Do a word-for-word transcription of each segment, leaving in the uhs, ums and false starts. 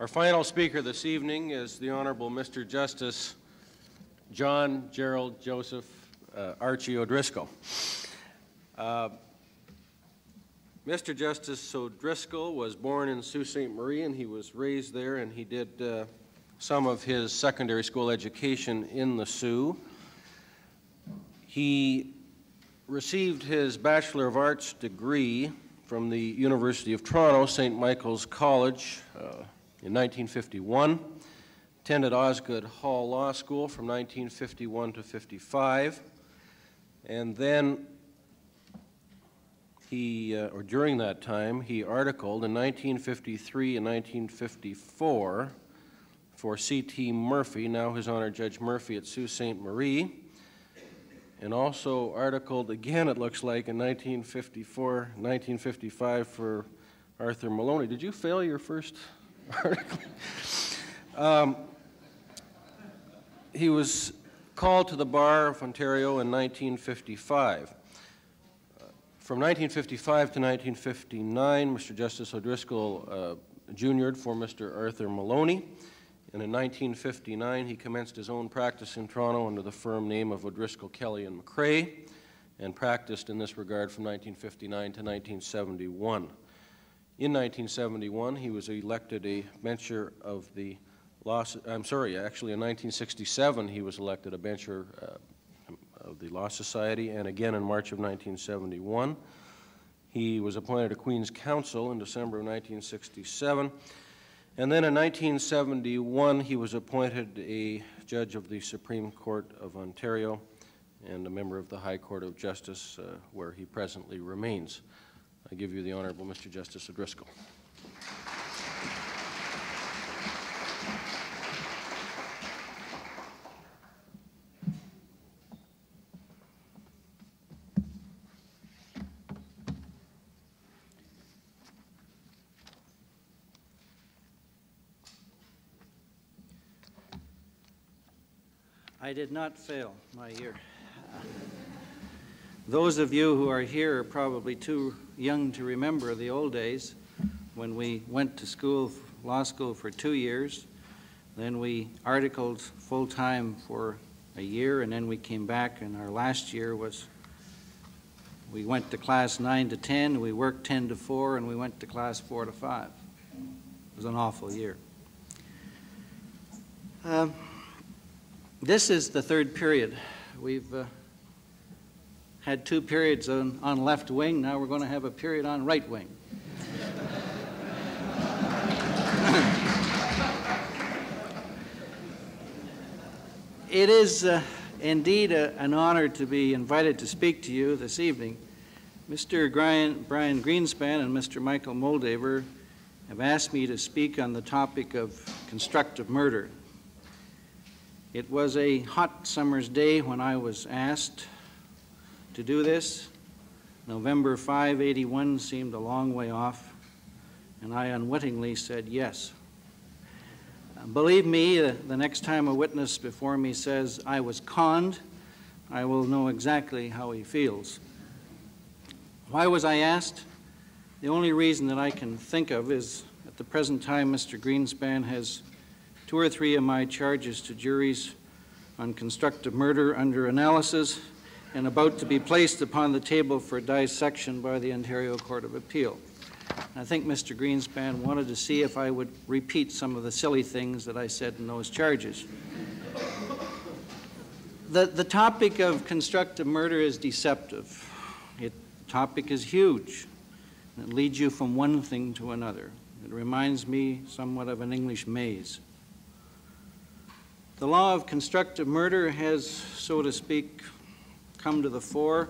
Our final speaker this evening is the Honorable Mister Justice John Gerald Joseph uh, Archie O'Driscoll. Uh, Mister Justice O'Driscoll was born in Sault Ste. Marie, and he was raised there, and he did uh, some of his secondary school education in the Sioux. He received his Bachelor of Arts degree from the University of Toronto, Saint Michael's College, uh, in nineteen fifty-one, attended Osgoode Hall Law School from nineteen fifty-one to fifty-five, and then he, uh, or during that time, he articled in nineteen fifty-three and nineteen fifty-four for C T Murphy, now His Honor Judge Murphy at Sault Ste. Marie, and also articled again, it looks like, in nineteen fifty-four, nineteen fifty-five for Arthur Maloney. Did you fail your first article? Um, he was called to the Bar of Ontario in nineteen fifty-five. Uh, from nineteen fifty-five to nineteen fifty-nine, Mister Justice O'Driscoll uh, juniored for Mister Arthur Maloney, and in nineteen fifty-nine he commenced his own practice in Toronto under the firm name of O'Driscoll, Kelly and McCrae, and practiced in this regard from nineteen fifty-nine to nineteen seventy-one. In nineteen seventy-one, he was elected a bencher of the Law, I'm sorry, actually in nineteen sixty-seven, he was elected a bencher uh, of the Law Society, and again in March of nineteen seventy-one. He was appointed to Queen's Counsel in December of nineteen sixty-seven, and then in nineteen seventy-one, he was appointed a judge of the Supreme Court of Ontario and a member of the High Court of Justice, uh, where he presently remains. I give you the Honorable Mister Justice O'Driscoll. I did not fail my year. Uh, those of you who are here are probably too young to remember the old days when we went to school, law school, for two years, then we articled full-time for a year, and then we came back, and our last year was, we went to class nine to ten, we worked ten to four, and we went to class four to five. It was an awful year. Uh, This is the third period. We've uh, had two periods on, on left wing. Now we're going to have a period on right wing. It is uh, indeed a, an honor to be invited to speak to you this evening. Mister Brian, Brian Greenspan and Mister Michael Moldaver have asked me to speak on the topic of constructive murder. It was a hot summer's day when I was asked to do this. November five eighty-one seemed a long way off, and I unwittingly said yes. Believe me, the next time a witness before me says, "I was conned," I will know exactly how he feels. Why was I asked? The only reason that I can think of is, at the present time, Mister Greenspan has two or three of my charges to juries on constructive murder under analysis and about to be placed upon the table for dissection by the Ontario Court of Appeal. And I think Mister Greenspan wanted to see if I would repeat some of the silly things that I said in those charges. The, the topic of constructive murder is deceptive. It, the topic is huge. It leads you from one thing to another. It reminds me somewhat of an English maze. The law of constructive murder has, so to speak, come to the fore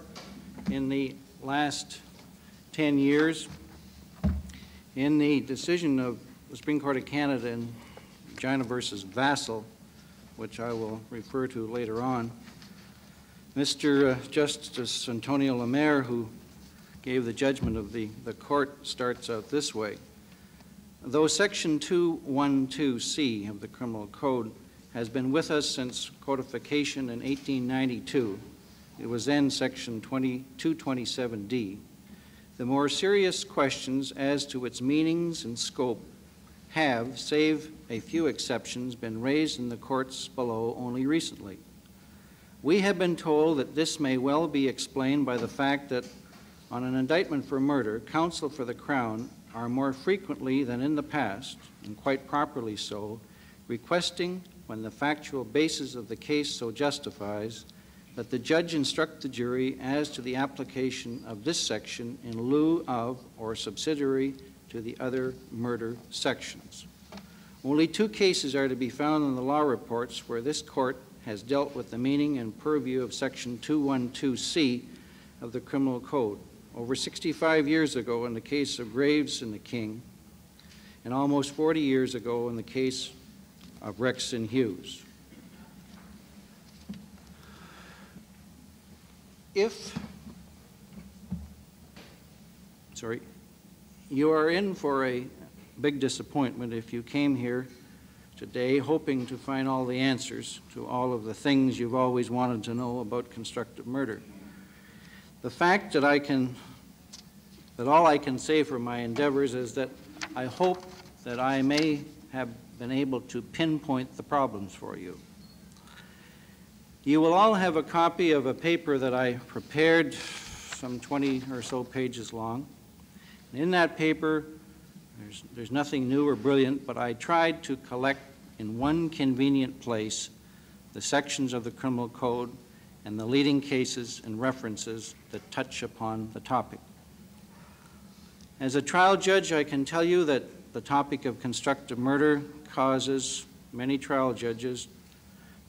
in the last ten years. In the decision of the Supreme Court of Canada in Regina versus Vassal, which I will refer to later on, Mister Uh, Justice Antonio Lemaire, who gave the judgment of the, the court, starts out this way. Though Section two twelve C of the Criminal Code has been with us since codification in eighteen ninety-two. It was then Section two twenty-seven D. The more serious questions as to its meanings and scope have, save a few exceptions, been raised in the courts below only recently. We have been told that this may well be explained by the fact that on an indictment for murder, counsel for the Crown are more frequently than in the past, and quite properly so, requesting, when the factual basis of the case so justifies, that the judge instruct the jury as to the application of this section in lieu of or subsidiary to the other murder sections. Only two cases are to be found in the law reports where this court has dealt with the meaning and purview of section two twelve C of the Criminal Code, over sixty-five years ago in the case of Graves and the King, and almost forty years ago in the case of Rex and Hughes. If, sorry, you are in for a big disappointment if you came here today hoping to find all the answers to all of the things you've always wanted to know about constructive murder. The fact that I can, that all I can say for my endeavors is that I hope that I may have been able to pinpoint the problems for you. You will all have a copy of a paper that I prepared, some twenty or so pages long. And in that paper, there's, there's nothing new or brilliant, but I tried to collect in one convenient place the sections of the Criminal Code and the leading cases and references that touch upon the topic. As a trial judge, I can tell you that the topic of constructive murder causes many trial judges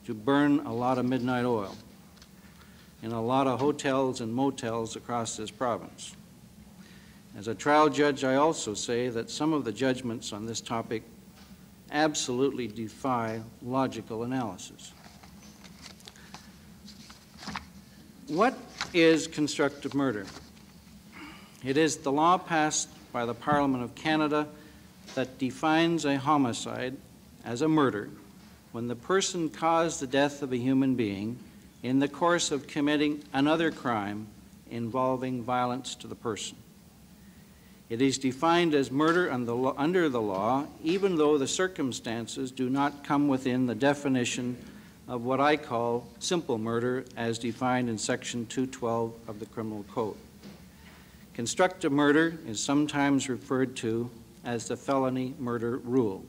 to burn a lot of midnight oil in a lot of hotels and motels across this province. As a trial judge, I also say that some of the judgments on this topic absolutely defy logical analysis. What is constructive murder? It is the law passed by the Parliament of Canada that defines a homicide as a murder when the person caused the death of a human being in the course of committing another crime involving violence to the person. It is defined as murder under the law, even though the circumstances do not come within the definition of what I call simple murder as defined in section two twelve of the Criminal Code. Constructive murder is sometimes referred to as the felony murder rule.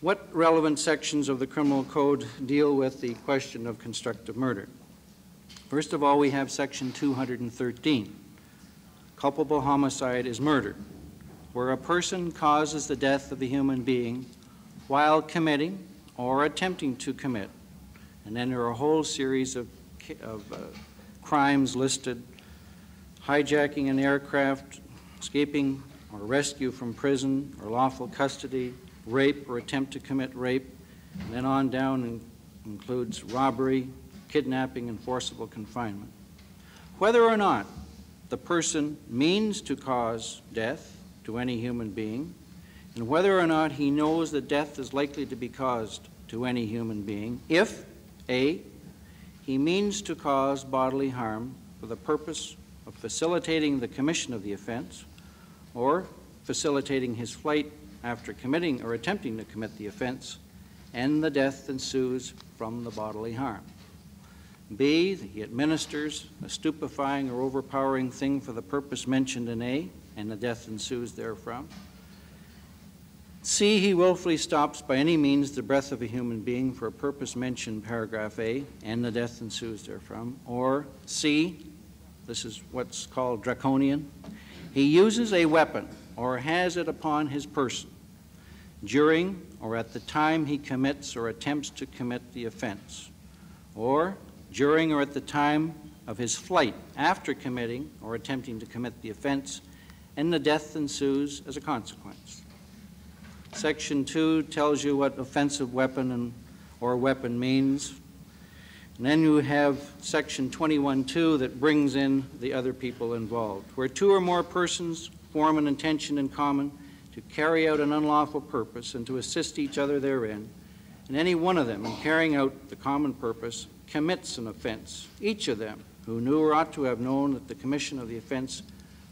What relevant sections of the Criminal Code deal with the question of constructive murder? First of all, we have section two hundred thirteen. Culpable homicide is murder, where a person causes the death of a human being while committing or attempting to commit, and then there are a whole series of, of uh, crimes listed: hijacking an aircraft, escaping or rescue from prison or lawful custody, rape or attempt to commit rape, and then on down and includes robbery, kidnapping, and forcible confinement. Whether or not the person means to cause death to any human being, and whether or not he knows that death is likely to be caused to any human being, if A, he means to cause bodily harm for the purpose of facilitating the commission of the offense, or facilitating his flight after committing or attempting to commit the offense, and the death ensues from the bodily harm. B, he administers a stupefying or overpowering thing for the purpose mentioned in A, and the death ensues therefrom. C, he willfully stops by any means the breath of a human being for a purpose mentioned in paragraph A, and the death ensues therefrom. Or C, this is what's called draconian, he uses a weapon or has it upon his person during or at the time he commits or attempts to commit the offense, or during or at the time of his flight after committing or attempting to commit the offense, and the death ensues as a consequence. Section two tells you what offensive weapon and, or weapon means. And then you have section twenty-one two that brings in the other people involved, where two or more persons form an intention in common to carry out an unlawful purpose and to assist each other therein, and any one of them in carrying out the common purpose commits an offense. Each of them who knew or ought to have known that the commission of the offense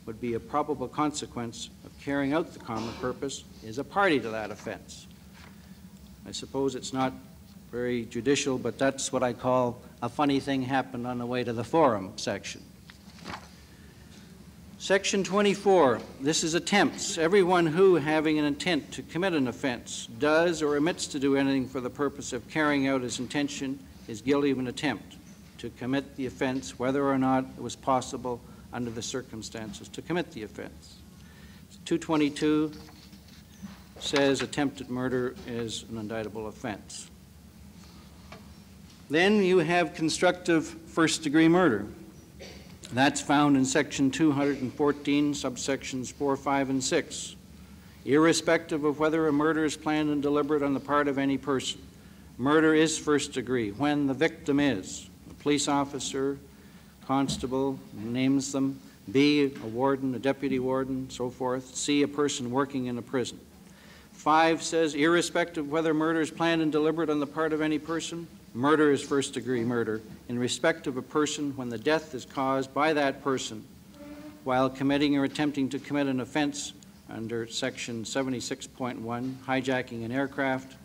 would be a probable consequence of carrying out the common purpose is a party to that offense. I suppose it's not very judicial, but that's what I call a funny thing happened on the way to the forum section. Section twenty-four, this is attempts. Everyone who, having an intent to commit an offense, does or omits to do anything for the purpose of carrying out his intention is guilty of an attempt to commit the offense, whether or not it was possible under the circumstances to commit the offense. two twenty-two says attempted murder is an indictable offense. Then you have constructive first-degree murder. That's found in section two hundred fourteen, subsections four, five, and six. Irrespective of whether a murder is planned and deliberate on the part of any person, murder is first degree when the victim is a police officer, constable, names them, B, a warden, a deputy warden, so forth, C, a person working in a prison. Five says irrespective of whether murder is planned and deliberate on the part of any person, murder is first-degree murder in respect of a person when the death is caused by that person while committing or attempting to commit an offense under section seventy-six point one, hijacking an aircraft,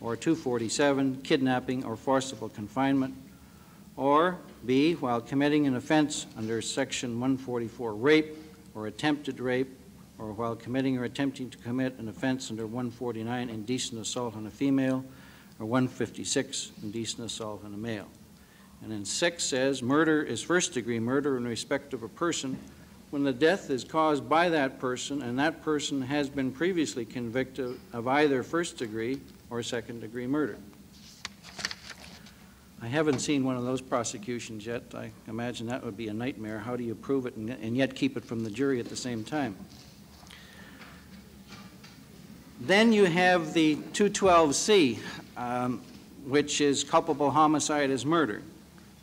or two forty-seven, kidnapping or forcible confinement, or B, while committing an offense under section one forty-four, rape or attempted rape, or while committing or attempting to commit an offense under one forty-nine, indecent assault on a female, or one fifty-six, indecent assault on a male. And then six says murder is first-degree murder in respect of a person when the death is caused by that person and that person has been previously convicted of either first-degree or second-degree murder. I haven't seen one of those prosecutions yet. I imagine that would be a nightmare. How do you prove it and, and yet keep it from the jury at the same time? Then you have the two twelve C, um, which is culpable homicide as murder,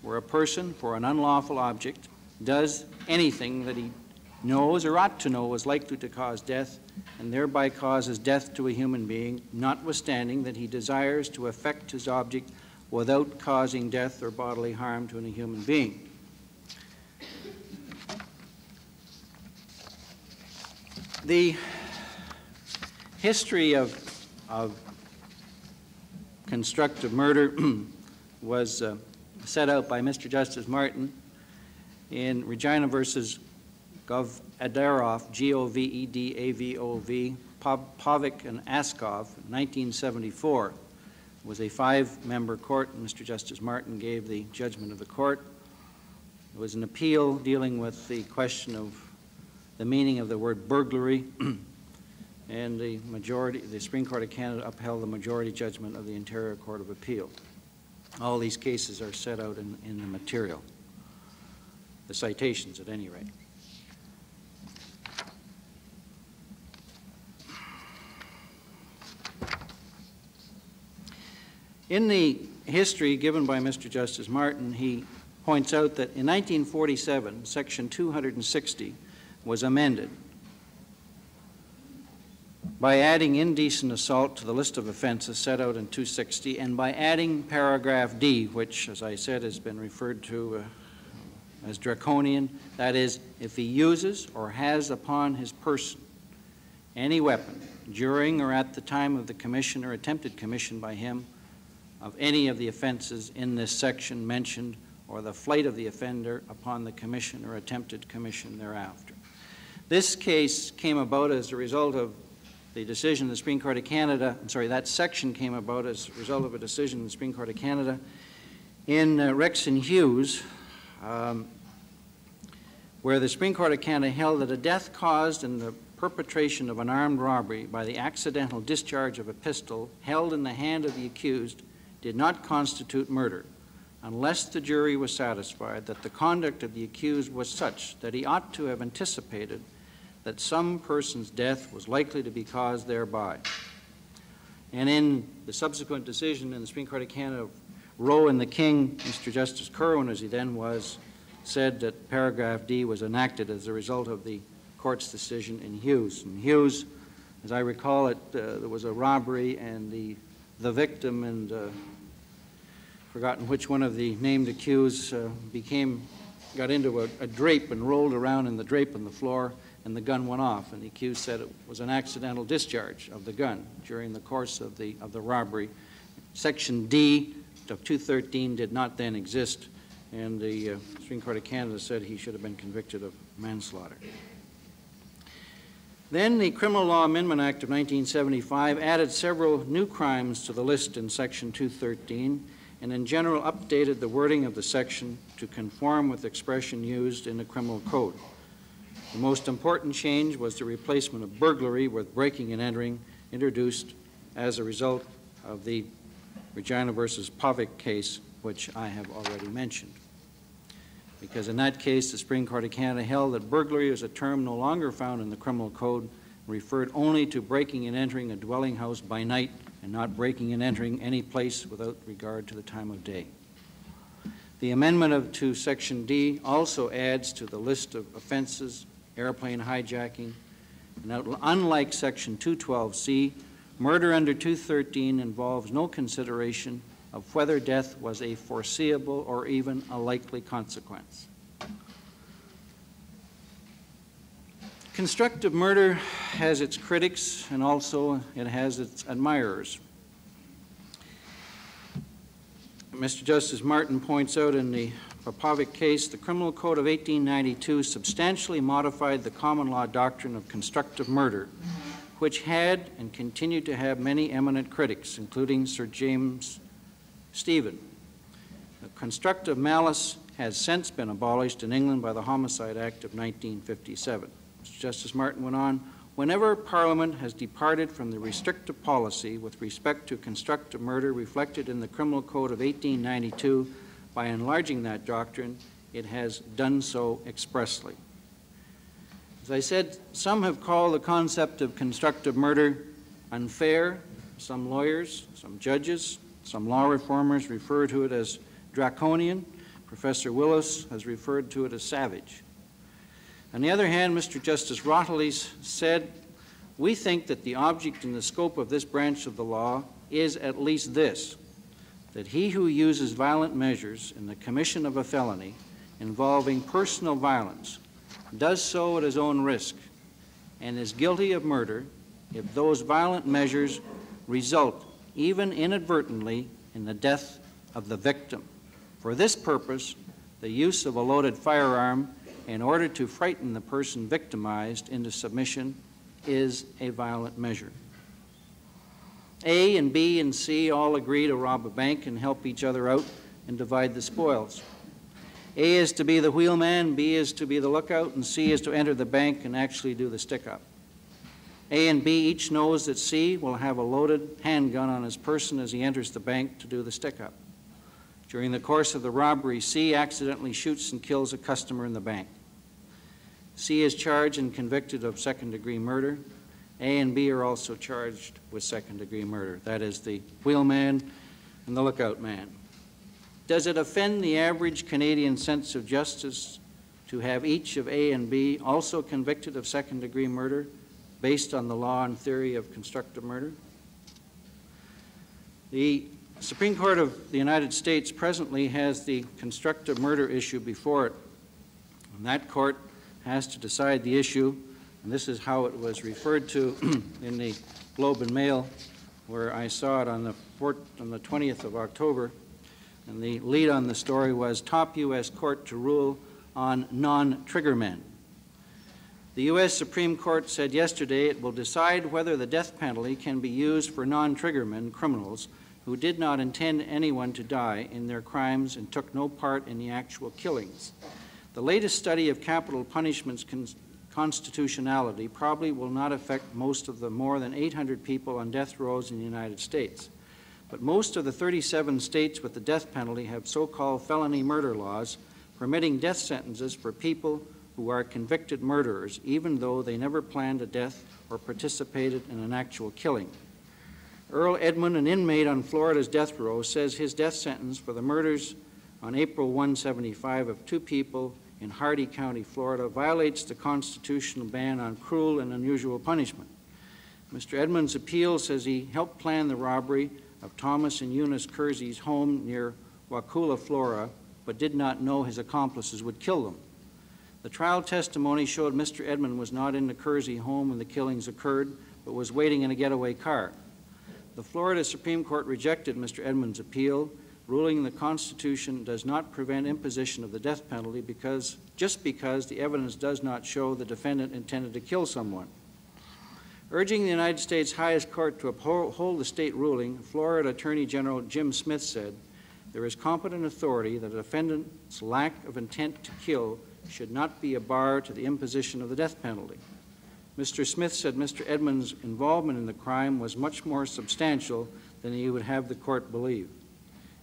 where a person, for an unlawful object, does anything that he knows or ought to know is likely to cause death, and thereby causes death to a human being, notwithstanding that he desires to effect his object without causing death or bodily harm to any human being. The history of, of constructive murder was uh, set out by Mister Justice Martin in Regina versus Govedarov, G O V E D A V O V, Povic and Askov, nineteen seventy-four. It was a five-member court, and Mister Justice Martin gave the judgment of the court. It was an appeal dealing with the question of the meaning of the word burglary. And the majority, the Supreme Court of Canada upheld the majority judgment of the Ontario Court of Appeal. All these cases are set out in, in the material, the citations at any rate. In the history given by Mister Justice Martin, he points out that in nineteen forty-seven, section two hundred sixty was amended by adding indecent assault to the list of offenses set out in two sixty, and by adding paragraph D, which, as I said, has been referred to uh, as draconian, that is, if he uses or has upon his person any weapon during or at the time of the commission or attempted commission by him of any of the offenses in this section mentioned, or the flight of the offender upon the commission or attempted commission thereafter. This case came about as a result of the decision of the Supreme Court of Canada, I'm sorry, that section came about as a result of a decision in the Supreme Court of Canada in uh, Rex and Hughes, um, where the Supreme Court of Canada held that a death caused in the perpetration of an armed robbery by the accidental discharge of a pistol held in the hand of the accused did not constitute murder unless the jury was satisfied that the conduct of the accused was such that he ought to have anticipated that some person's death was likely to be caused thereby. And in the subsequent decision in the Supreme Court of Canada, Roe and the King, Mister Justice Curwen, as he then was, said that paragraph D was enacted as a result of the court's decision in Hughes. And Hughes, as I recall it, uh, there was a robbery and the, the victim and uh, forgotten which one of the named accused uh, became got into a, a drape and rolled around in the drape on the floor, and the gun went off. And the accused said it was an accidental discharge of the gun during the course of the, of the robbery. Section D of two thirteen did not then exist, and the uh, Supreme Court of Canada said he should have been convicted of manslaughter. Then the Criminal Law Amendment Act of nineteen seventy-five added several new crimes to the list in Section two thirteen, and in general updated the wording of the section to conform with expression used in the criminal code. The most important change was the replacement of burglary with breaking and entering, introduced as a result of the Regina versus Povick case, which I have already mentioned. Because in that case, the Supreme Court of Canada held that burglary is a term no longer found in the criminal code, referred only to breaking and entering a dwelling house by night and not breaking and entering any place without regard to the time of day. The amendment of, to Section D also adds to the list of offenses airplane hijacking, and out, unlike Section two twelve C, murder under two thirteen involves no consideration of whether death was a foreseeable or even a likely consequence. Constructive murder has its critics, and also it has its admirers. Mister Justice Martin points out in the Popovic case, the Criminal Code of eighteen ninety-two substantially modified the common law doctrine of constructive murder, which had and continued to have many eminent critics, including Sir James Stephen. The constructive malice has since been abolished in England by the Homicide Act of nineteen fifty-seven. Mister Justice Martin went on, whenever Parliament has departed from the restrictive policy with respect to constructive murder reflected in the Criminal Code of eighteen ninety-two by enlarging that doctrine, it has done so expressly. As I said, some have called the concept of constructive murder unfair. Some lawyers, some judges, some law reformers refer to it as draconian. Professor Willis has referred to it as savage. On the other hand, Mister Justice Rottles said, we think that the object and the scope of this branch of the law is at least this, that he who uses violent measures in the commission of a felony involving personal violence does so at his own risk and is guilty of murder if those violent measures result even inadvertently in the death of the victim. For this purpose, the use of a loaded firearm in order to frighten the person victimized into submission is a violent measure. A and B and C all agree to rob a bank and help each other out and divide the spoils. A is to be the wheelman, B is to be the lookout, and C is to enter the bank and actually do the stick-up. A and B each knows that C will have a loaded handgun on his person as he enters the bank to do the stick-up. During the course of the robbery, C accidentally shoots and kills a customer in the bank. C is charged and convicted of second-degree murder. A and B are also charged with second-degree murder. That is the wheelman and the lookout man. Does it offend the average Canadian sense of justice to have each of A and B also convicted of second-degree murder, based on the law and theory of constructive murder? The Supreme Court of the United States presently has the constructive murder issue before it. And that court has to decide the issue, and this is how it was referred to in the Globe and Mail, where I saw it on the, fourth, on the twentieth of October. And the lead on the story was, top U S court to rule on non-triggermen. The U S Supreme Court said yesterday it will decide whether the death penalty can be used for non-triggermen criminals who did not intend anyone to die in their crimes and took no part in the actual killings. The latest study of capital punishment's constitutionality probably will not affect most of the more than eight hundred people on death rows in the United States. But most of the thirty-seven states with the death penalty have so-called felony murder laws permitting death sentences for people who are convicted murderers, even though they never planned a death or participated in an actual killing. Earl Edmund, an inmate on Florida's death row, says his death sentence for the murders on April one seventy-five of two people in Hardy County, Florida, violates the constitutional ban on cruel and unusual punishment. Mister Edmund's appeal says he helped plan the robbery of Thomas and Eunice Kersey's home near Wauchula, Florida, but did not know his accomplices would kill them. The trial testimony showed Mister Edmond was not in the Kersey home when the killings occurred, but was waiting in a getaway car. The Florida Supreme Court rejected Mister Edmond's appeal, ruling the Constitution does not prevent imposition of the death penalty because, just because the evidence does not show the defendant intended to kill someone. Urging the United States highest court to uphold the state ruling, Florida Attorney General Jim Smith said, "There is competent authority that a defendant's lack of intent to kill should not be a bar to the imposition of the death penalty." Mister Smith said Mister Edmond's involvement in the crime was much more substantial than he would have the court believe.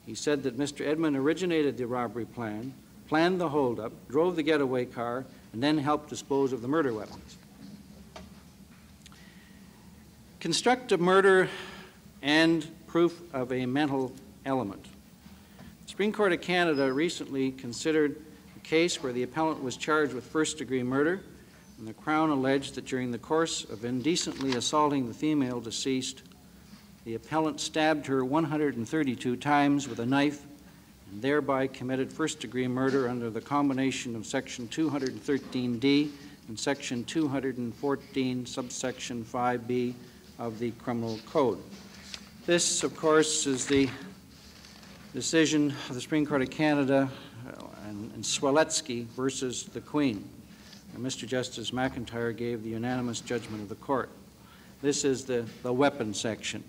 He said that Mister Edmond originated the robbery plan, planned the holdup, drove the getaway car, and then helped dispose of the murder weapons. Construct of murder and proof of a mental element. The Supreme Court of Canada recently considered a case where the appellant was charged with first-degree murder, and the Crown alleged that during the course of indecently assaulting the female deceased, the appellant stabbed her one hundred thirty-two times with a knife and thereby committed first-degree murder under the combination of Section two hundred thirteen D and Section two hundred fourteen, subsection five B of the Criminal Code. This, of course, is the decision of the Supreme Court of Canada and, and Swaletsky versus the Queen. And Mister Justice McIntyre gave the unanimous judgment of the court. This is the, the weapon section.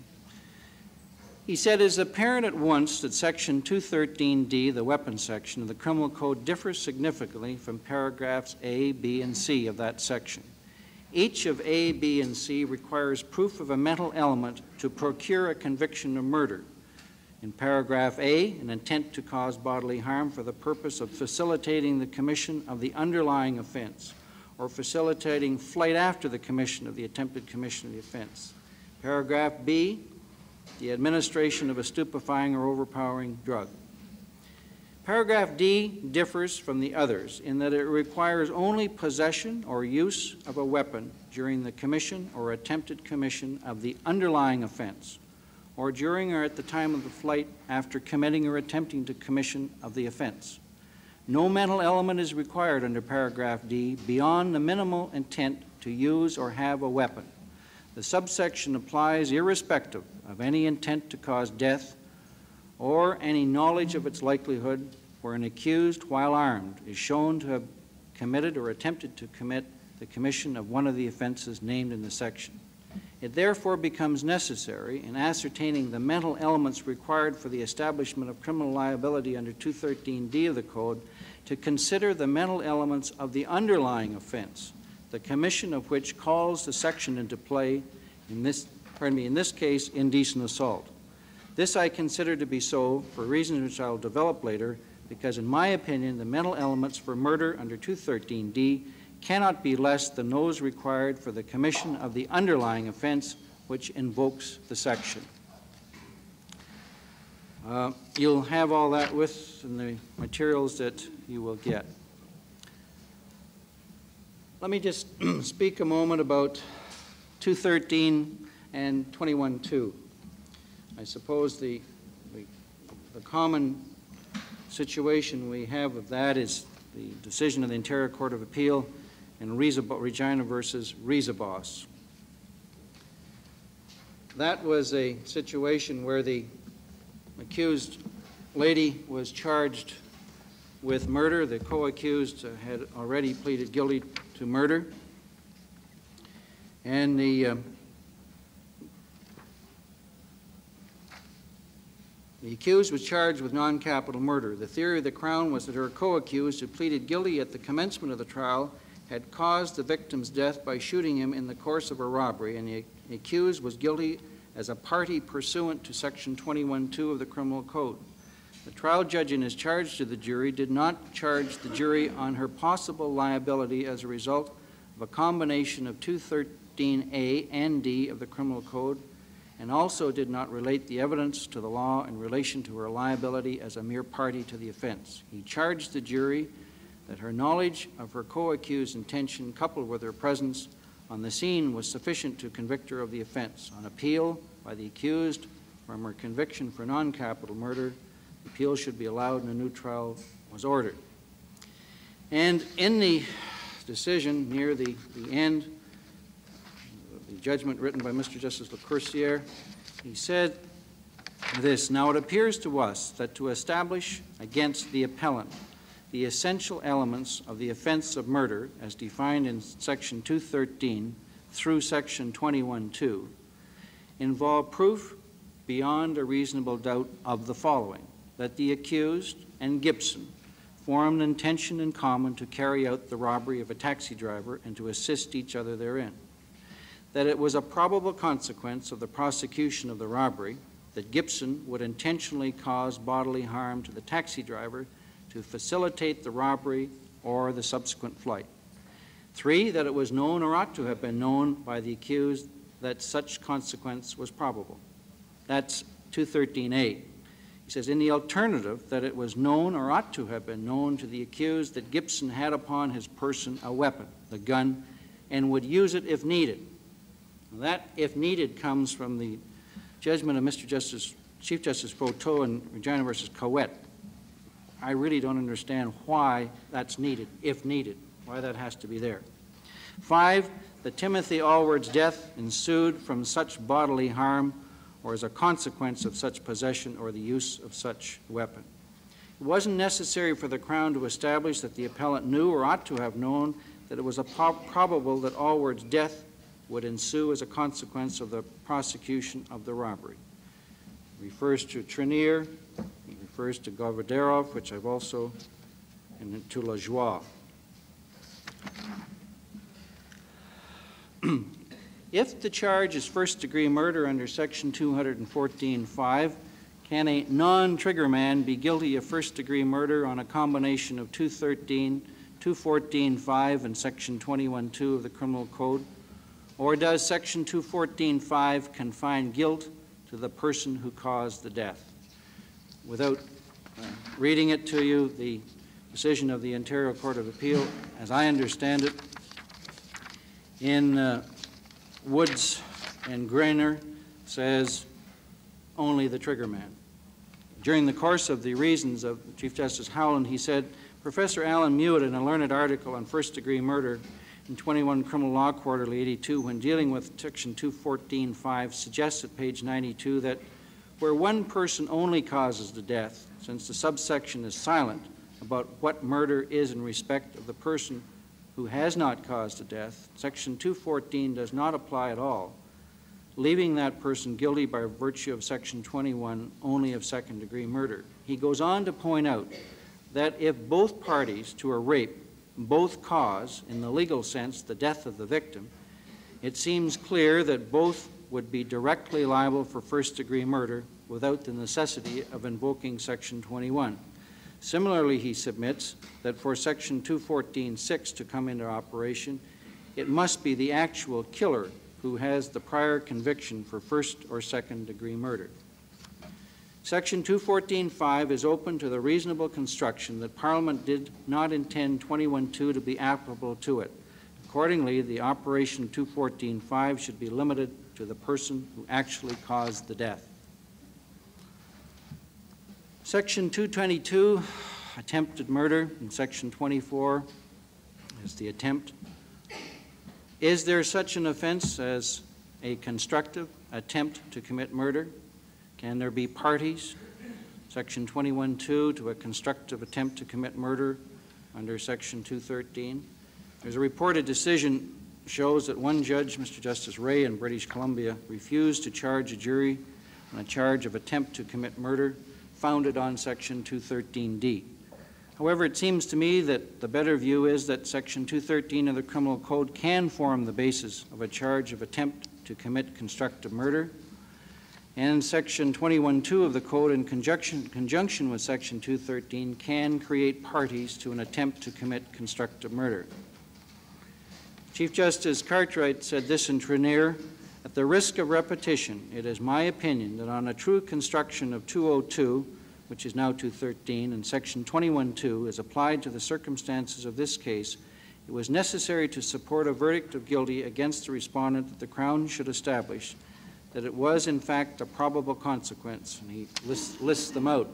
He said, it is apparent at once that Section two thirteen D, the weapon section of the Criminal Code, differs significantly from paragraphs A, B, and C of that section. Each of A, B, and C requires proof of a mental element to procure a conviction of murder. In paragraph A, an intent to cause bodily harm for the purpose of facilitating the commission of the underlying offense or facilitating flight after the commission of the attempted commission of the offense. Paragraph B, the administration of a stupefying or overpowering drug. Paragraph D differs from the others in that it requires only possession or use of a weapon during the commission or attempted commission of the underlying offense, or during or at the time of the flight after committing or attempting to commission of the offense. No mental element is required under paragraph D beyond the minimal intent to use or have a weapon. The subsection applies irrespective of any intent to cause death or any knowledge of its likelihood where an accused, while armed, is shown to have committed or attempted to commit the commission of one of the offenses named in the section. It therefore becomes necessary in ascertaining the mental elements required for the establishment of criminal liability under two thirteen D of the Code to consider the mental elements of the underlying offense, the commission of which calls the section into play in this, pardon me, in this case, indecent assault. This I consider to be so for reasons which I will develop later, because in my opinion, the mental elements for murder under two thirteen D cannot be less than those required for the commission of the underlying offense which invokes the section. Uh, you'll have all that with in the materials that you will get. Let me just speak a moment about two thirteen and twenty-one two. I suppose the, the, the common situation we have of that is the decision of the Interior Court of Appeal in Regina versus Rizabos. That was a situation where the accused lady was charged with murder. The co-accused had already pleaded guilty to murder. And the, um, the accused was charged with non-capital murder. The theory of the Crown was that her co-accused, who pleaded guilty at the commencement of the trial, had caused the victim's death by shooting him in the course of a robbery, and the accused was guilty as a party pursuant to Section twenty-one two of the Criminal Code. The trial judge in his charge to the jury did not charge the jury on her possible liability as a result of a combination of two thirteen A and D of the Criminal Code, and also did not relate the evidence to the law in relation to her liability as a mere party to the offense. He charged the jury that her knowledge of her co-accused's intention coupled with her presence on the scene was sufficient to convict her of the offense. On appeal by the accused from her conviction for non-capital murder, the appeal should be allowed and a new trial was ordered. And in the decision near the, the end, the judgment written by Mister Justice LeCourcier, he said this: "Now it appears to us that to establish against the appellant the essential elements of the offense of murder as defined in Section two thirteen through Section twenty-one two involve proof beyond a reasonable doubt of the following: that the accused and Gibson formed intention in common to carry out the robbery of a taxi driver and to assist each other therein; that it was a probable consequence of the prosecution of the robbery that Gibson would intentionally cause bodily harm to the taxi driver to facilitate the robbery or the subsequent flight; three, that it was known or ought to have been known by the accused that such consequence was probable." That's two thirteen A. He says, "In the alternative, that it was known or ought to have been known to the accused that Gibson had upon his person a weapon, the gun, and would use it if needed." That "if needed" comes from the judgment of Mister Justice, Chief Justice Foteau in Regina versus Cowett. I really don't understand why that's needed, if needed, why that has to be there. Five, that Timothy Allward's death ensued from such bodily harm or as a consequence of such possession or the use of such weapon. It wasn't necessary for the Crown to establish that the appellant knew or ought to have known that it was a prob probable that Allward's death would ensue as a consequence of the prosecution of the robbery. It refers to Trenier, it refers to Govodarov, which I've also, and to Lajoie. If the charge is first-degree murder under Section two fourteen five, can a non-trigger man be guilty of first-degree murder on a combination of two thirteen, two fourteen five, and Section twenty-one two of the Criminal Code? Or does Section two fourteen five confine guilt to the person who caused the death? Without uh, reading it to you, the decision of the Ontario Court of Appeal, as I understand it, in uh, Woods and Grainer, says only the trigger man. During the course of the reasons of Chief Justice Howland, he said, "Professor Alan Mewat, in a learned article on first-degree murder in twenty-one Criminal Law Quarterly eighty-two, when dealing with Section two fourteen five, suggests at page ninety-two that where one person only causes the death, since the subsection is silent about what murder is in respect of the person who has not caused the death, Section two fourteen does not apply at all, leaving that person guilty by virtue of Section twenty-one only of second-degree murder." He goes on to point out that if both parties to a rape both cause, in the legal sense, the death of the victim, it seems clear that both would be directly liable for first-degree murder without the necessity of invoking Section twenty-one. Similarly, he submits that for Section two fourteen six to come into operation, it must be the actual killer who has the prior conviction for first or second degree murder. Section two fourteen five is open to the reasonable construction that Parliament did not intend twenty-one two to be applicable to it. Accordingly, the operation two fourteen five should be limited to the person who actually caused the death. Section two twenty-two, attempted murder, and Section twenty-four is the attempt. Is there such an offense as a constructive attempt to commit murder? Can there be parties? Section twenty-one two to a constructive attempt to commit murder under Section two thirteen. There's a reported decision shows that one judge, Mister Justice Ray in British Columbia, refused to charge a jury on a charge of attempt to commit murder founded on Section two thirteen D. However, it seems to me that the better view is that Section two thirteen of the Criminal Code can form the basis of a charge of attempt to commit constructive murder, and Section twenty-one two of the Code, in conjunction, conjunction with Section two thirteen, can create parties to an attempt to commit constructive murder. Chief Justice Cartwright said this in Trenier: "At the risk of repetition, it is my opinion that on a true construction of two oh two, which is now two thirteen, and Section twenty-one two is applied to the circumstances of this case, it was necessary to support a verdict of guilty against the respondent that the Crown should establish that it was in fact a probable consequence," and he lists, lists them out.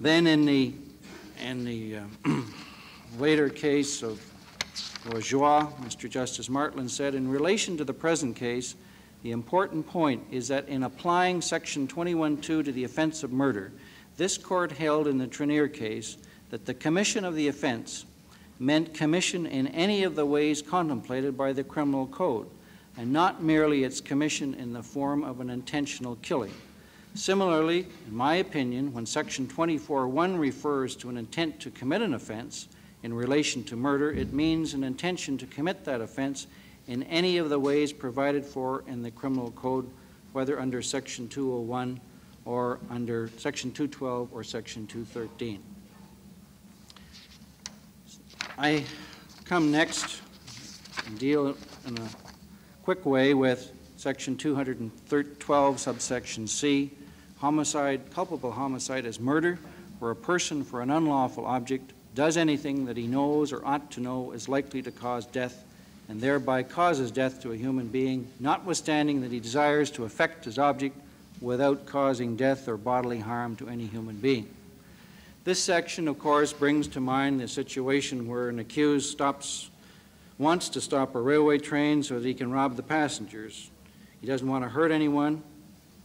Then in the, in the uh, later case of Lajoie, Mister Justice Martland said, in relation to the present case, the important point is that in applying Section twenty-one two to the offense of murder, this court held in the Trenier case that the commission of the offense meant commission in any of the ways contemplated by the criminal code, and not merely its commission in the form of an intentional killing. Similarly, in my opinion, when Section twenty-four one refers to an intent to commit an offense in relation to murder, it means an intention to commit that offense in any of the ways provided for in the criminal code, whether under Section two oh one or under Section two twelve or Section two thirteen. I come next and deal in a quick way with Section two twelve, subsection C, homicide, culpable homicide as murder, where a person for an unlawful object does anything that he knows or ought to know is likely to cause death, and thereby causes death to a human being, notwithstanding that he desires to effect his object without causing death or bodily harm to any human being. This section, of course, brings to mind the situation where an accused stops, wants to stop a railway train so that he can rob the passengers. He doesn't want to hurt anyone,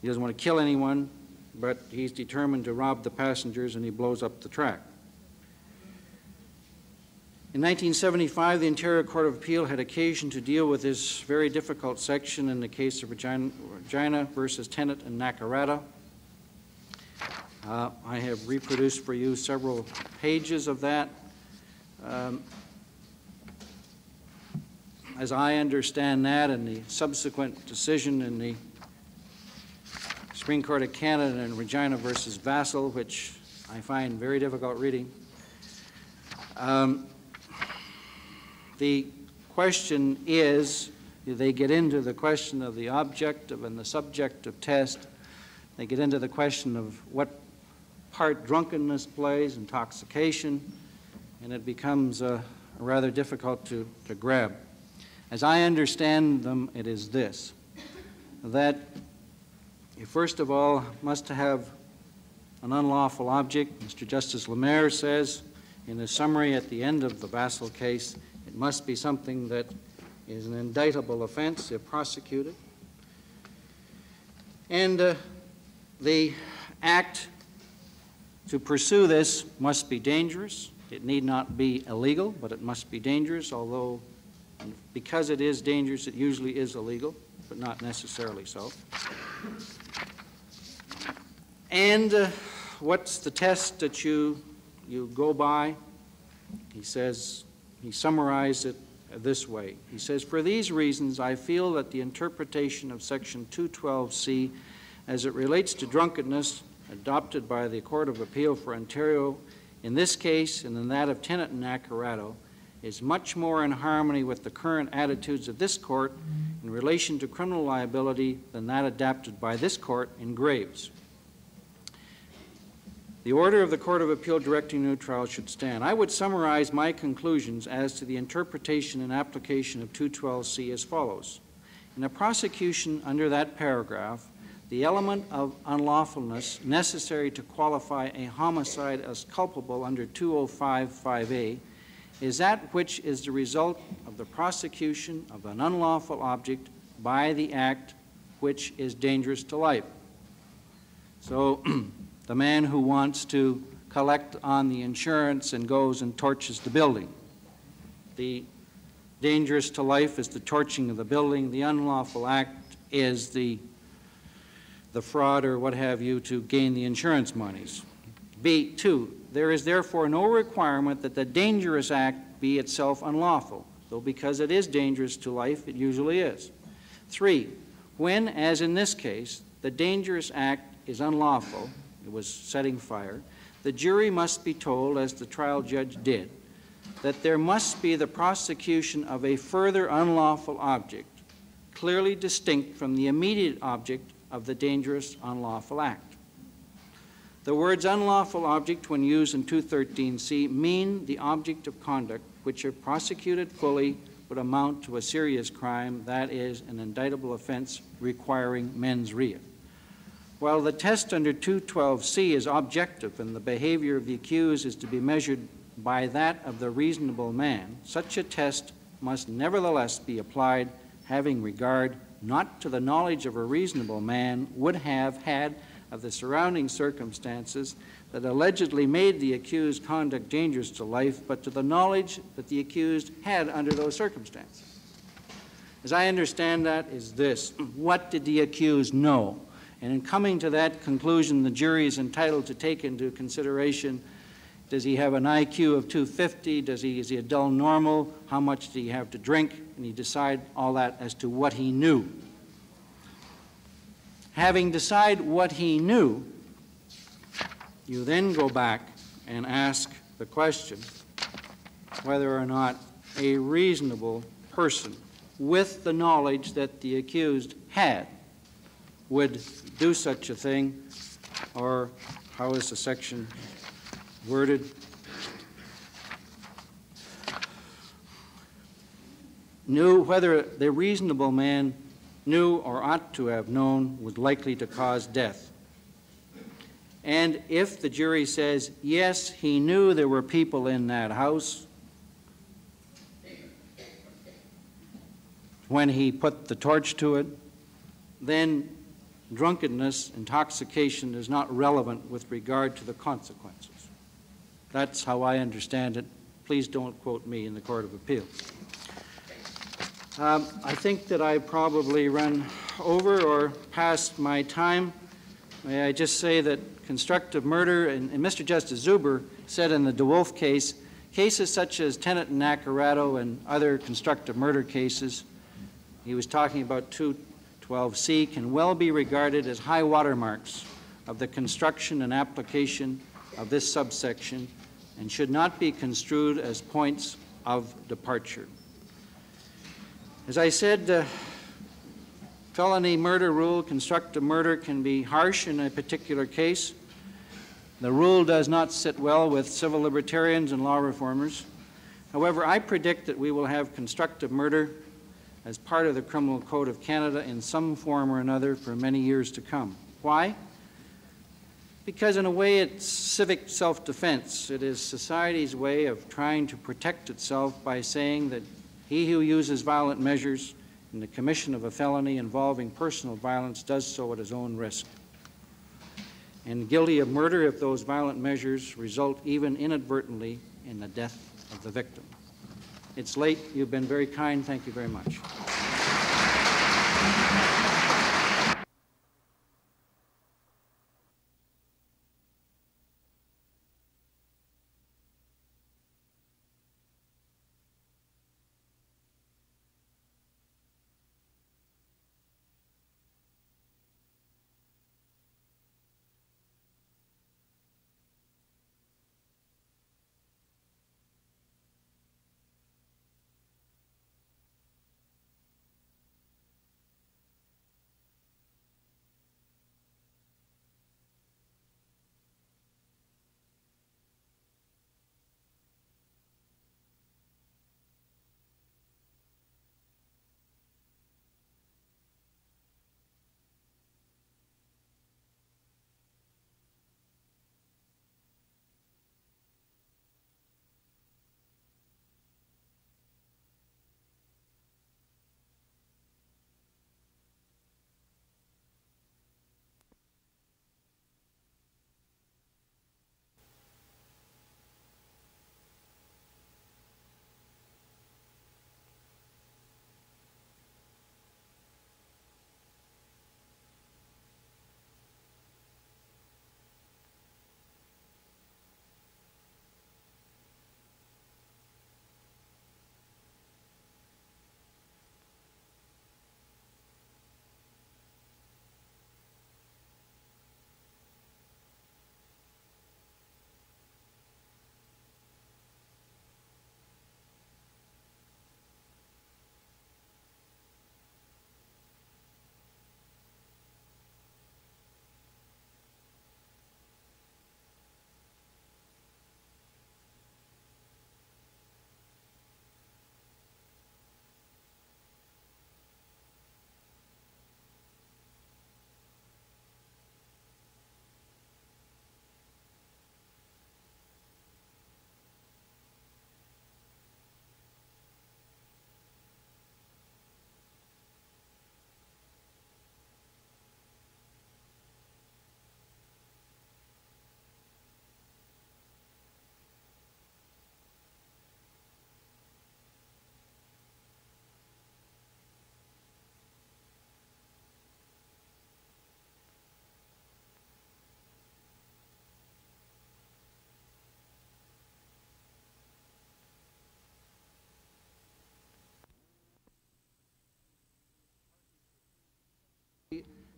he doesn't want to kill anyone, but he's determined to rob the passengers and he blows up the track. In nineteen seventy-five, the Ontario Court of Appeal had occasion to deal with this very difficult section in the case of Regina, Regina versus Tennant and Nakarata. Uh, I have reproduced for you several pages of that. Um, as I understand that, and the subsequent decision in the Supreme Court of Canada in Regina versus Vassal, which I find very difficult reading, um, the question is, they get into the question of the objective and the subjective test. They get into the question of what part drunkenness plays, intoxication, and it becomes uh, rather difficult to, to grab. As I understand them, it is this, that you first of all must have an unlawful object. Mister Justice Lemaire says in his summary at the end of the Vassal case, it must be something that is an indictable offense if prosecuted. And uh, the act to pursue this must be dangerous. It need not be illegal, but it must be dangerous, although because it is dangerous, it usually is illegal, but not necessarily so. And uh, what's the test that you, you go by? He says, he summarized it this way. He says, for these reasons, I feel that the interpretation of Section two twelve C as it relates to drunkenness adopted by the Court of Appeal for Ontario in this case and in that of Tennant and Nakarata is much more in harmony with the current attitudes of this court in relation to criminal liability than that adopted by this court in Graves. The order of the Court of Appeal directing new trial should stand. I would summarize my conclusions as to the interpretation and application of two twelve C as follows. In a prosecution under that paragraph, the element of unlawfulness necessary to qualify a homicide as culpable under two oh five five A is that which is the result of the prosecution of an unlawful object by the act which is dangerous to life. So, the man who wants to collect on the insurance and goes and torches the building. The dangerous to life is the torching of the building. The unlawful act is the, the fraud or what have you to gain the insurance monies. B two, there is therefore no requirement that the dangerous act be itself unlawful, though because it is dangerous to life, it usually is. Three, when, as in this case, the dangerous act is unlawful, it was setting fire, the jury must be told, as the trial judge did, that there must be the prosecution of a further unlawful object, clearly distinct from the immediate object of the dangerous unlawful act. The words unlawful object, when used in two thirteen C, mean the object of conduct which, if prosecuted fully, would amount to a serious crime, that is, an indictable offense requiring mens rea. While the test under two twelve C is objective and the behavior of the accused is to be measured by that of the reasonable man, such a test must nevertheless be applied having regard not to the knowledge of a reasonable man would have had of the surrounding circumstances that allegedly made the accused conduct dangerous to life, but to the knowledge that the accused had under those circumstances. As I understand that is this: what did the accused know? And in coming to that conclusion, the jury is entitled to take into consideration, does he have an I Q of two fifty? Does he, is he a dull normal? How much do you have to drink? And you decide all that as to what he knew. Having decided what he knew, you then go back and ask the question whether or not a reasonable person with the knowledge that the accused had would do such a thing, or how is the section worded? Knew whether the reasonable man knew or ought to have known was likely to cause death. And if the jury says, yes, he knew there were people in that house when he put the torch to it, then drunkenness, intoxication is not relevant with regard to the consequences. That's how I understand it. Please don't quote me in the Court of Appeal. Um, I think that I probably run over or past my time. May I just say that constructive murder, and, and Mister Justice Zuber said in the DeWolf case, cases such as Tennant and Naccarato and other constructive murder cases, he was talking about two twelve C, can well be regarded as high watermarks of the construction and application of this subsection and should not be construed as points of departure. As I said, the felony murder rule, constructive murder, can be harsh in a particular case. The rule does not sit well with civil libertarians and law reformers. However, I predict that we will have constructive murder as part of the Criminal Code of Canada in some form or another for many years to come. Why? Because in a way it's civic self-defense. It is society's way of trying to protect itself by saying that he who uses violent measures in the commission of a felony involving personal violence does so at his own risk. And guilty of murder if those violent measures result even inadvertently in the death of the victim. It's late. You've been very kind. Thank you very much.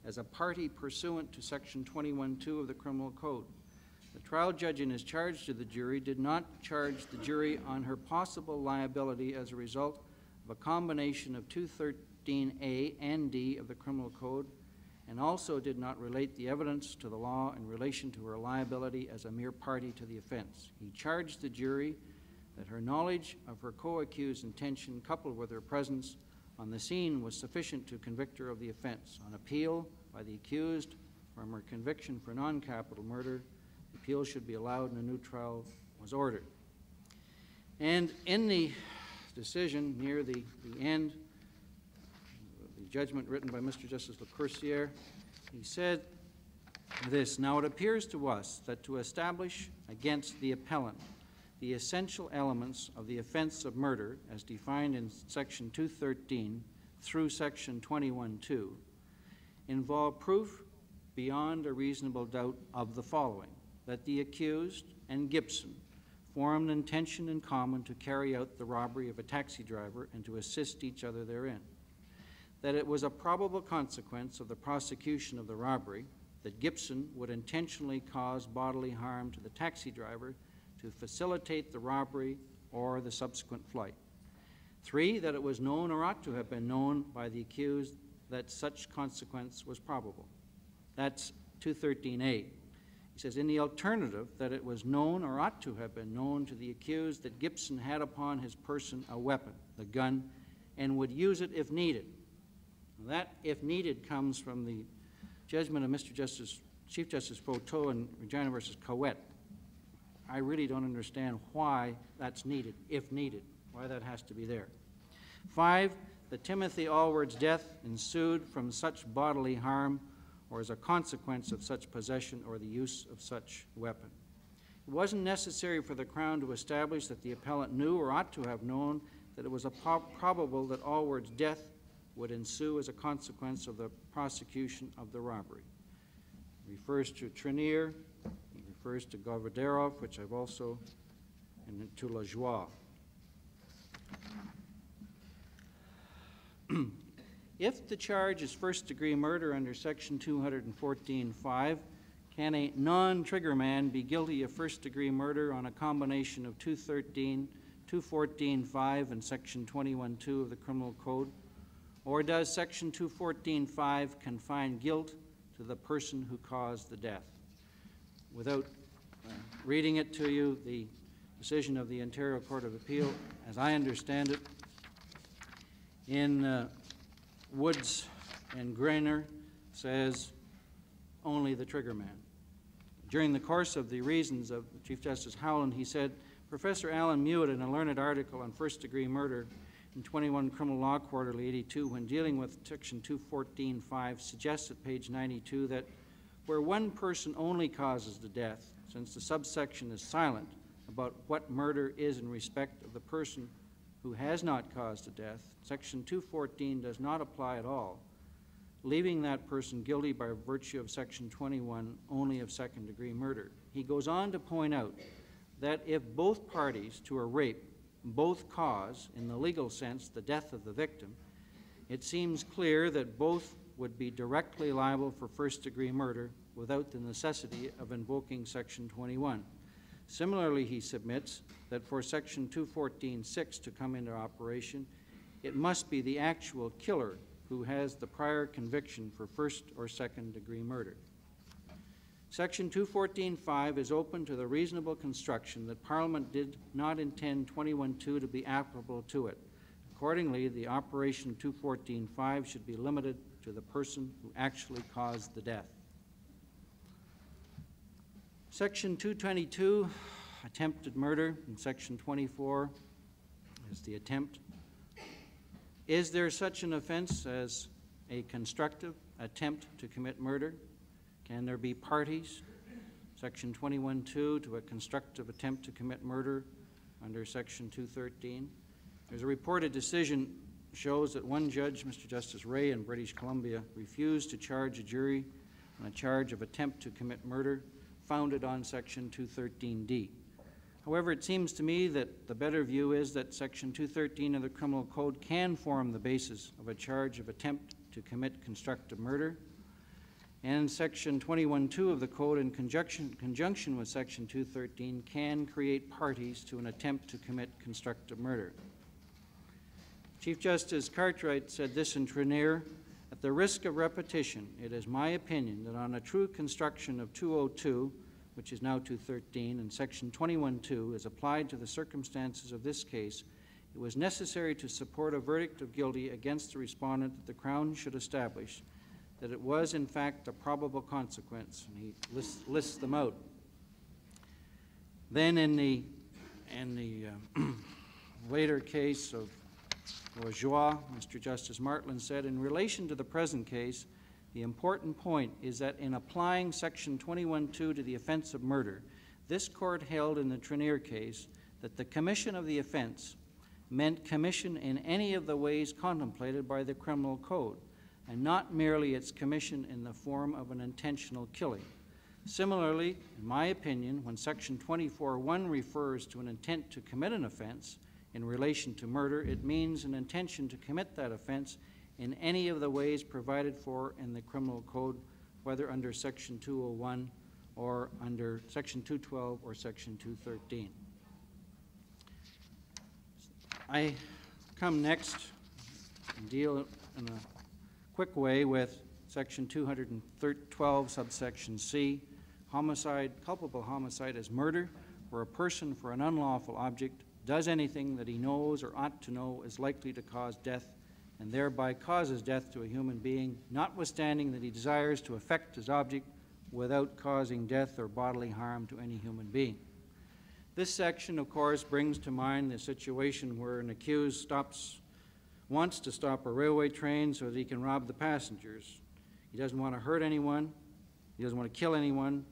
as a party pursuant to Section twenty-one two of the Criminal Code. The trial judge in his charge to the jury did not charge the jury on her possible liability as a result of a combination of two thirteen A and D of the Criminal Code, and also did not relate the evidence to the law in relation to her liability as a mere party to the offense. He charged the jury that her knowledge of her co-accused's intention coupled with her presence on the scene was sufficient to convict her of the offense. On appeal by the accused from her conviction for non-capital murder, the appeal should be allowed and a new trial was ordered. And in the decision near the, the end, the judgment written by Mister Justice LeCourcier, he said this: "Now it appears to us that to establish against the appellant the essential elements of the offense of murder as defined in Section two thirteen through Section twenty-one two involve proof beyond a reasonable doubt of the following: that the accused and Gibson formed an intention in common to carry out the robbery of a taxi driver and to assist each other therein; that it was a probable consequence of the prosecution of the robbery that Gibson would intentionally cause bodily harm to the taxi driver to facilitate the robbery or the subsequent flight; three, that it was known or ought to have been known by the accused that such consequence was probable." That's two thirteen A. He says, "In the alternative, that it was known or ought to have been known to the accused that Gibson had upon his person a weapon, the gun, and would use it if needed." Now that "if needed" comes from the judgment of Mister Justice, Chief Justice Proto in Regina versus Cowett. I really don't understand why that's needed, if needed, why that has to be there. Five, that Timothy Allward's death ensued from such bodily harm or as a consequence of such possession or the use of such weapon. It wasn't necessary for the Crown to establish that the appellant knew or ought to have known that it was a probable that Allward's death would ensue as a consequence of the prosecution of the robbery. It refers to Trenier, refers to Govodarov, which I've also, and to Lajoie. "If the charge is first-degree murder under Section two fourteen five, can a non-trigger man be guilty of first-degree murder on a combination of two thirteen, two fourteen five, and Section twenty-one two of the Criminal Code, or does Section two fourteen five confine guilt to the person who caused the death?" Without uh, reading it to you, the decision of the Ontario Court of Appeal, as I understand it, in uh, Woods and Grainer, says only the trigger man. During the course of the reasons of Chief Justice Howland, he said, "Professor Alan Mewett, in a learned article on first-degree murder in twenty-one Criminal Law Quarterly eighty-two, when dealing with Section two fourteen five, suggests at page ninety-two that where one person only causes the death, since the subsection is silent about what murder is in respect of the person who has not caused the death, Section two fourteen does not apply at all, leaving that person guilty by virtue of Section twenty-one only of second-degree murder." He goes on to point out that if both parties to a rape both cause, in the legal sense, the death of the victim, it seems clear that both would be directly liable for first-degree murder without the necessity of invoking Section twenty-one. Similarly, he submits that for Section two fourteen six to come into operation, it must be the actual killer who has the prior conviction for first or second-degree murder. Section two fourteen five is open to the reasonable construction that Parliament did not intend twenty-one two to be applicable to it. Accordingly, the operation of two fourteen five should be limited to the person who actually caused the death. Section two twenty-two, attempted murder, and Section twenty-four is the attempt. Is there such an offense as a constructive attempt to commit murder? Can there be parties? Section twenty-one two to a constructive attempt to commit murder under Section two thirteen. There's a reported decision shows that one judge, Mister Justice Ray in British Columbia, refused to charge a jury on a charge of attempt to commit murder founded on Section two thirteen D. However, it seems to me that the better view is that Section two thirteen of the Criminal Code can form the basis of a charge of attempt to commit constructive murder. and Section twenty-one two of the Code, in conjunction, conjunction with Section two thirteen, can create parties to an attempt to commit constructive murder. Chief Justice Cartwright said this in Treneer: "At the risk of repetition, it is my opinion that on a true construction of two oh two, which is now two thirteen, and Section twenty-one two is applied to the circumstances of this case, it was necessary to support a verdict of guilty against the respondent that the Crown should establish that it was, in fact, a probable consequence," and he lists, lists them out. Then in the, in the uh, later case of Lajoie, Mister Justice Martland said, "In relation to the present case, the important point is that in applying Section twenty-one two to the offense of murder, this court held in the Treneer case that the commission of the offense meant commission in any of the ways contemplated by the criminal code, and not merely its commission in the form of an intentional killing. Similarly, in my opinion, when Section twenty-four one refers to an intent to commit an offense in relation to murder, it means an intention to commit that offense in any of the ways provided for in the criminal code, whether under Section two oh one or under Section two twelve or Section two thirteen. I come next and deal in a quick way with Section two twelve, subsection C, homicide, culpable homicide as murder, where a person for an unlawful object does anything that he knows or ought to know is likely to cause death, and thereby causes death to a human being, notwithstanding that he desires to affect his object without causing death or bodily harm to any human being. This section, of course, brings to mind the situation where an accused stops wants to stop a railway train so that he can rob the passengers. He doesn't want to hurt anyone, he doesn't want to kill anyone,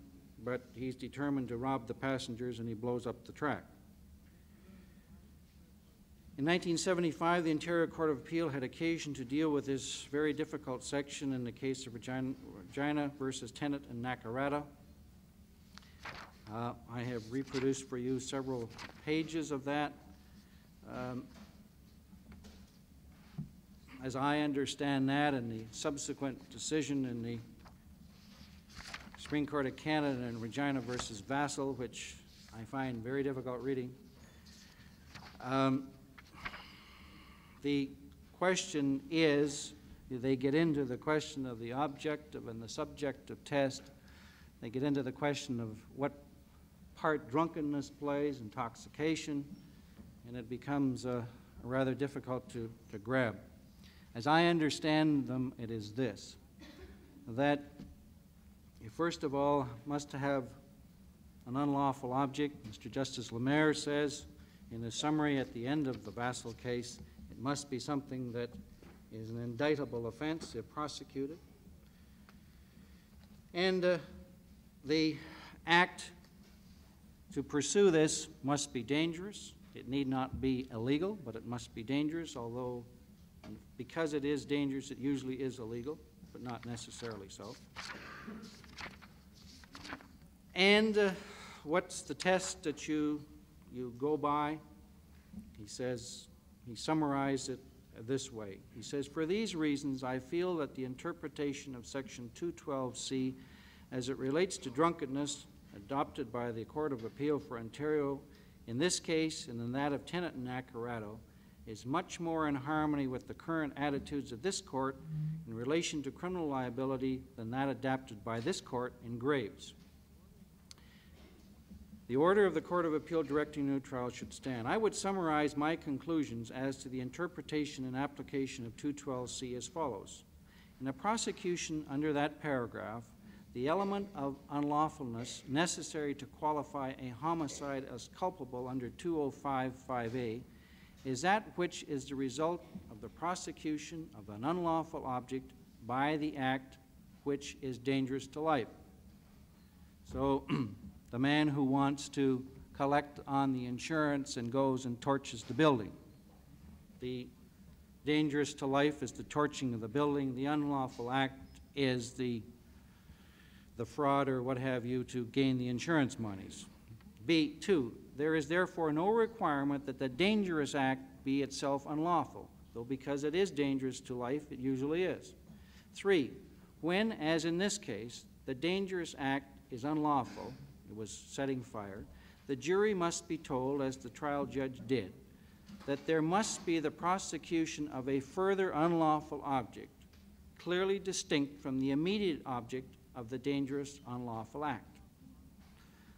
but he's determined to rob the passengers and he blows up the track. In nineteen seventy-five, the Ontario Court of Appeal had occasion to deal with this very difficult section in the case of Regina, Regina versus Tennant and Nakarata. Uh, I have reproduced for you several pages of that. Um, As I understand that, and the subsequent decision in the Supreme Court of Canada in Regina versus Vassal, which I find very difficult reading, um, the question is, they get into the question of the objective and the subjective test. They get into the question of what part drunkenness plays, intoxication, and it becomes uh, rather difficult to, to grab. As I understand them, it is this, that you first of all must have an unlawful object. Mister Justice Lemaire says in his summary at the end of the Vassal case, it must be something that is an indictable offense if prosecuted. And uh, the act to pursue this must be dangerous. It need not be illegal, but it must be dangerous, although and because it is dangerous, it usually is illegal, but not necessarily so. And uh, what's the test that you, you go by? He says, he summarized it this way. He says, "For these reasons, I feel that the interpretation of Section two twelve C as it relates to drunkenness adopted by the Court of Appeal for Ontario in this case and in that of Tennant and Nakarata is much more in harmony with the current attitudes of this court in relation to criminal liability than that adopted by this court in Graves. The order of the Court of Appeal directing new trial should stand. I would summarize my conclusions as to the interpretation and application of two twelve C as follows. In a prosecution under that paragraph, the element of unlawfulness necessary to qualify a homicide as culpable under two oh five five A is that which is the result of the prosecution of an unlawful object by the act which is dangerous to life." So the man who wants to collect on the insurance and goes and torches the building. The dangerous to life is the torching of the building. The unlawful act is the, the fraud or what have you to gain the insurance monies. B two. There is therefore no requirement that the dangerous act be itself unlawful, though because it is dangerous to life, it usually is. Three, when, as in this case, the dangerous act is unlawful, it was setting fire, the jury must be told, as the trial judge did, that there must be the prosecution of a further unlawful object, clearly distinct from the immediate object of the dangerous unlawful act.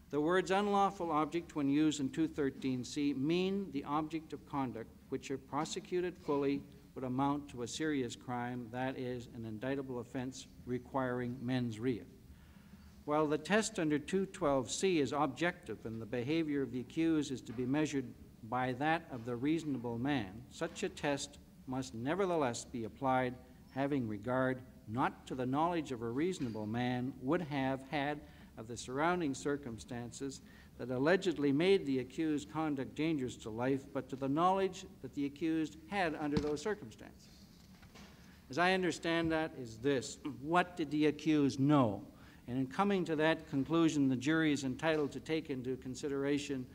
The words unlawful object, when used in two thirteen C, mean the object of conduct which, if prosecuted fully, would amount to a serious crime, that is, an indictable offense requiring mens rea. While the test under two twelve C is objective and the behavior of the accused is to be measured by that of the reasonable man, such a test must nevertheless be applied having regard not to the knowledge of a reasonable man would have had of the surrounding circumstances that allegedly made the accused conduct dangerous to life, but to the knowledge that the accused had under those circumstances. As I understand that is this: what did the accused know? And in coming to that conclusion, the jury is entitled to take into consideration,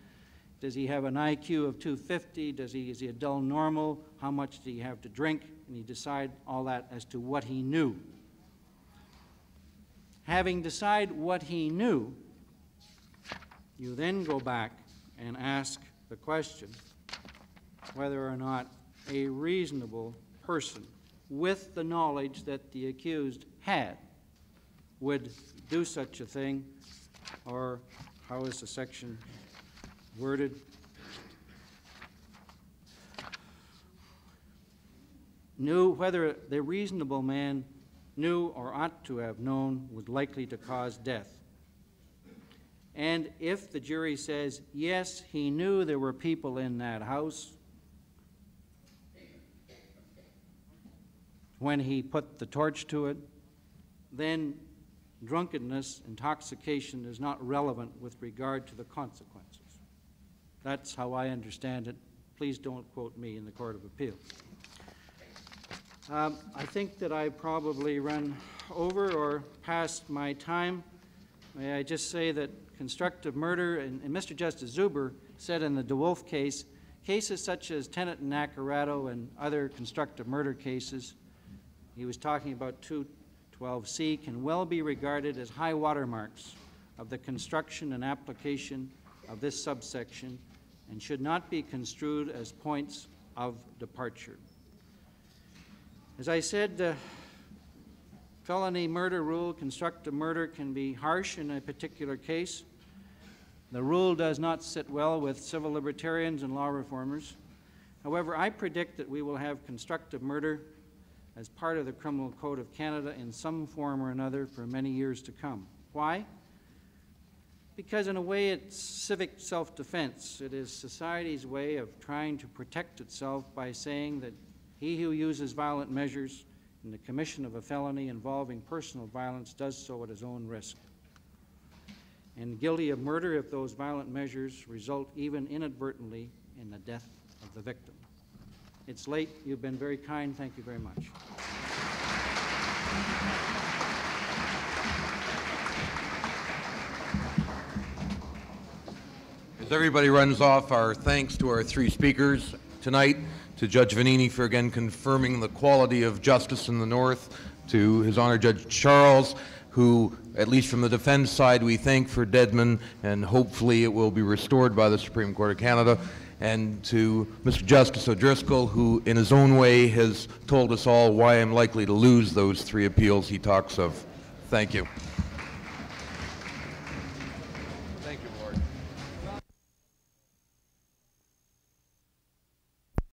does he have an I Q of two fifty? Does he, is he a dull normal? How much did he have to drink? And you decide all that as to what he knew. Having decided what he knew, you then go back and ask the question whether or not a reasonable person with the knowledge that the accused had would do such a thing, or how is the section worded? Knew whether the reasonable man knew or ought to have known was likely to cause death. And if the jury says, yes, he knew there were people in that house when he put the torch to it, then drunkenness, intoxication is not relevant with regard to the consequences. That's how I understand it. Please don't quote me in the Court of Appeal. Um, I think that I probably run over or past my time. May I just say that constructive murder, and, and Mister Justice Zuber said in the DeWolf case, cases such as Tenet and Naccarato and other constructive murder cases, he was talking about two twelve C, can well be regarded as high watermarks of the construction and application of this subsection and should not be construed as points of departure. As I said, the felony murder rule, constructive murder, can be harsh in a particular case. The rule does not sit well with civil libertarians and law reformers. However, I predict that we will have constructive murder as part of the Criminal Code of Canada in some form or another for many years to come. Why? Because in a way it's civic self-defense. It is society's way of trying to protect itself by saying that he who uses violent measures in the commission of a felony involving personal violence does so at his own risk. And guilty of murder if those violent measures result even inadvertently in the death of the victim. It's late. You've been very kind. Thank you very much. As everybody runs off, our thanks to our three speakers tonight, to Judge Vanini for again confirming the quality of justice in the North, to His Honor Judge Charles, who, at least from the defense side, we thank for Dedman, and hopefully it will be restored by the Supreme Court of Canada, and to Mister Justice O'Driscoll, who in his own way has told us all why I'm likely to lose those three appeals he talks of. Thank you.